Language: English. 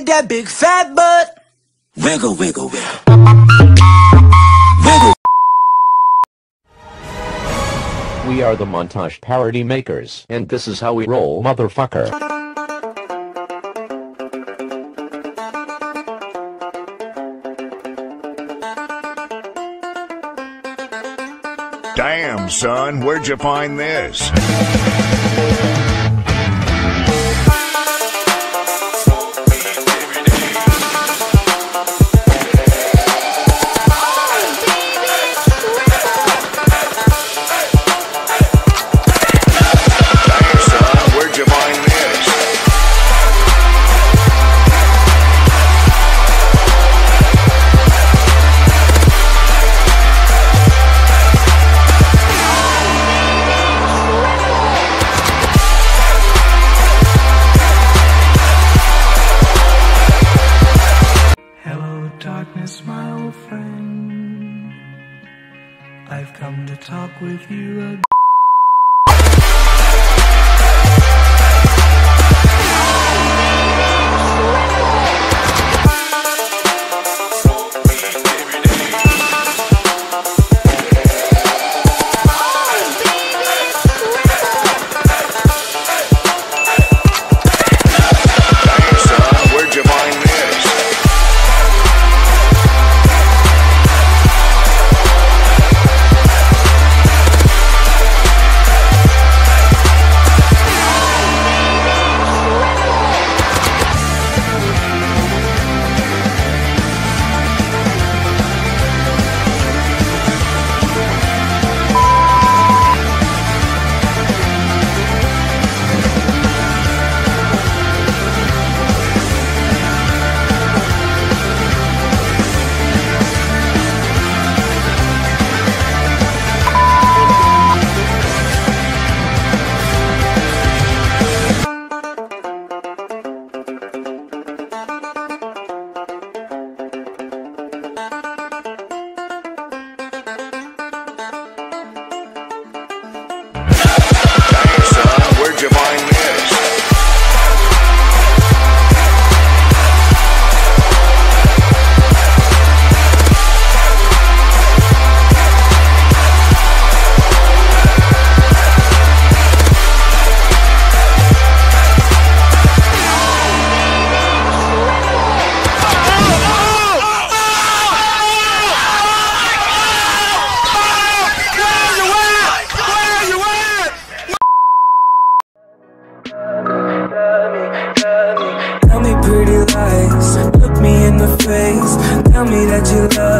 with that big fat butt. Wiggle, wiggle, wiggle. We are the montage parody makers, and this is how we roll, motherfucker. Damn, son, where'd you find this? I've come to talk with you again. Tell me pretty lies, look me in the face, tell me that you love me.